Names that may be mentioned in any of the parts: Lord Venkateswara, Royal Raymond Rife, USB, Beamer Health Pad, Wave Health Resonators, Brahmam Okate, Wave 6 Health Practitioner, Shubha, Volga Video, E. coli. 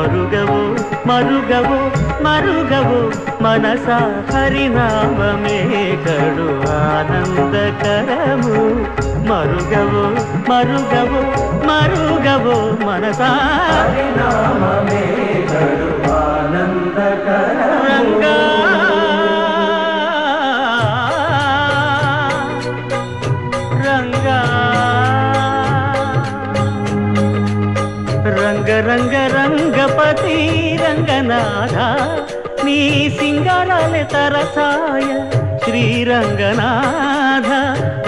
மாறுகவோ மறுகவோ மறுகவோ மனசா ஹரிநாமமே கடு ஆனந்தகரமு மறுகவோ மறுகவோ மறுகவோ மனசா ஹரிநாமமே கடு ஆனந்தகரமு ரங்கா ರಂಗ ರಂಗಪತಿ ರಂಗನಾಥ ನೀ ಸಿಂಗಾರಾಲೆ ತರಸಾಯ ಶ್ರೀ ರಂಗನಾಥ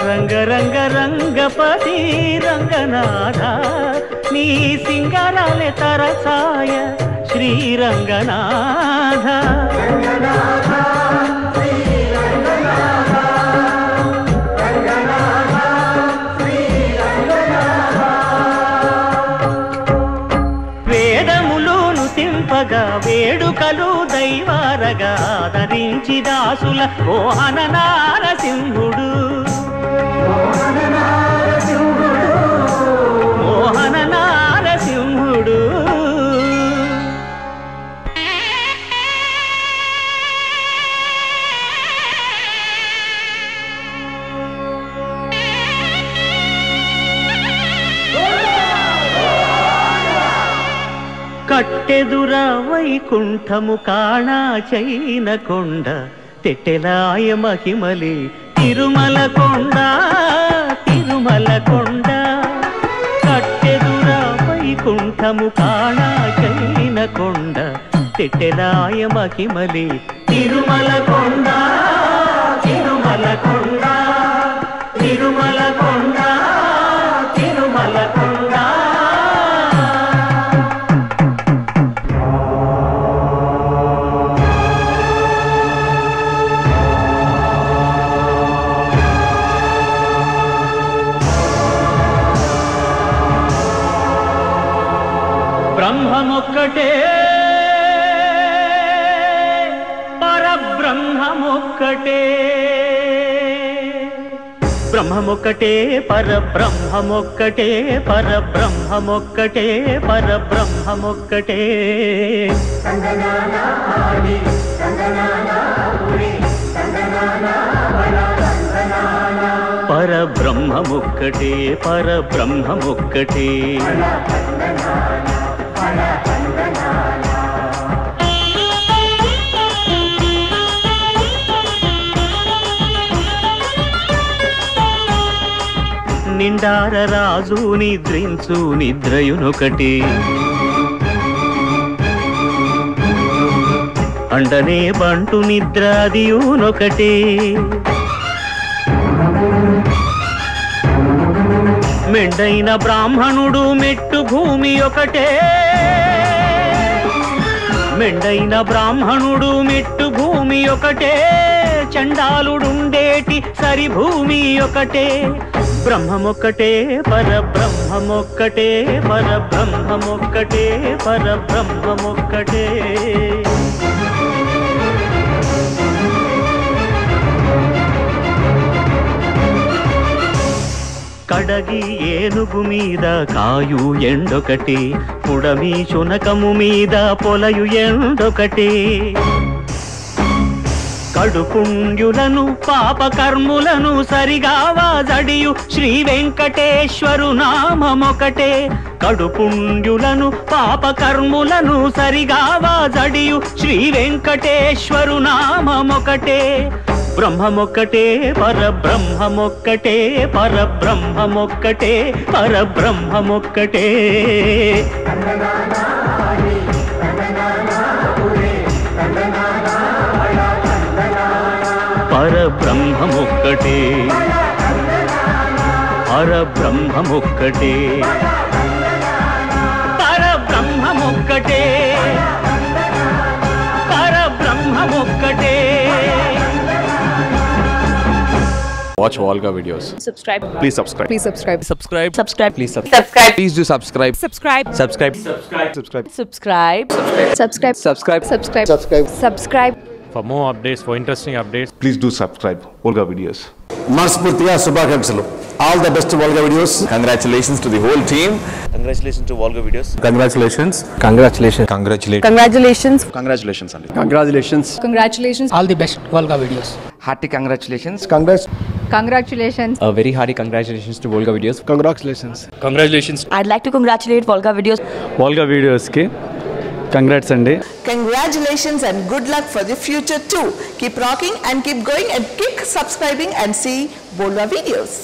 ರಂಗ ರಂಗ ರಂಗಪತಿ ರಂಗನಾಥ ನೀ ಸಿಂಗಾರಾಲೆ ತರಸಾಯ ಶ್ರೀ ರಂಗನಾಥ వేడుకలు దైవారగా ధరించి దాసుల మోహన నారసింహుడు మోహన నారసింహుడు ಕಟ್ಟೆದುರ ವೈಕುಂಠಮು ಕಾಣ ಚೈನ ಕೊಂಡ ತೆಟ್ಟೆಲಾಯ ಮಹಿಮಲಿ ತಿರುಮಲ ಕೊಂಡ ತಿರುಮಲ ಕೊಂಡ ಕಟ್ಟೆದುರ ವೈಕುಂಠಮು ಕಾಣ ಚೈನ ಕೊಂಡ ತೆಟ್ಟೆಲಾಯ ಮಹಿಮಲಿ ತಿರುಮಲ ಕೊಂಡ ತಿರುಮಲ ಕೊಂಡ ತಿರುಮಲ ಕೊಂಡ ತಿರುಮಲ ಕೊಂಡ బ్రహ్మమొక్కటే పరబ్రహ్మమొక్కటే బ్రహ్మమొక్కటే పరబ్రహ్మమొక్కటే పరబ్రహ్మమొక్కటే పరబ్రహ్మమొక్కటే రంగనాథాని రంగనాథాని రంగనాథాని పరబ్రహ్మమొక్కటే పరబ్రహ్మమొక్కటే నిండార రాజు నిద్రించు నిద్రయునొకటి అండనే బంటు నిద్రాదియునొకటి మెండైన బ్రాహ్మణుడు మెట్టు భూమి ఒకటే మెండైన బ్రాహ్మణుడు మెట్టు భూమి ఒకటే చండాలుడుండేటి సరి భూమి ఒకటే బ్రహ్మమొక్కటే పరబ్రహ్మమొక్కటే పరబ్రహ్మమొక్కటే పరబ్రహ్మమొక్కటే కడగి ఏనుగు మీద కాయు ఎండొకటి పుడమి శునకము మీద పొలయు ఎండొకటి కడుపుణ్యులను పాపకర్ములను సరిగా వాజడియు శ్రీ వెంకటేశ్వరు నామమొకటే కడుపుణ్యులను పాపకర్ములను సరిగా వాజడియు శ్రీ వెంకటేశ్వరు నామమొకటే బ్రహ్మమొక్కటే పరబ్రహ్మమొక్కటే పరబ్రహ్మమొక్కటే పరబ్రహ్మమొక్కటే పరబ్రహ్మమొక్కటే పరబ్రహ్మమొక్కటే పరబ్రహ్మమొక్కటే పరబ్రహ్మమొక్కటే. Watch Volga videos. Subscribe. Please subscribe. Please subscribe. Subscribe. Subscribe. Please subscribe. Please do subscribe. Subscribe. Subscribe. Subscribe. Subscribe. Subscribe. Subscribe. Subscribe. Subscribe. Subscribe. Subscribe. For more updates, for interesting updates, please do subscribe. Volga videos. Mars Murthiya Shubha. All the best to Volga Videos. Congratulations to the whole team. Congratulations to Volga Videos. Congratulations. Congratulations. Congratulations. Congratulations. Congratulations. Congratulations. Congratulations. All the best Volga Videos. Hearty congratulations. Congrats. Congratulations. A very hearty congratulations to Volga Videos. Congratulations. Congratulations. I'd like to congratulate Volga Videos. Volga Videos ki congrats and day. Congratulations and good luck for the future too. Keep rocking and keep going and keep subscribing and see Volga Videos.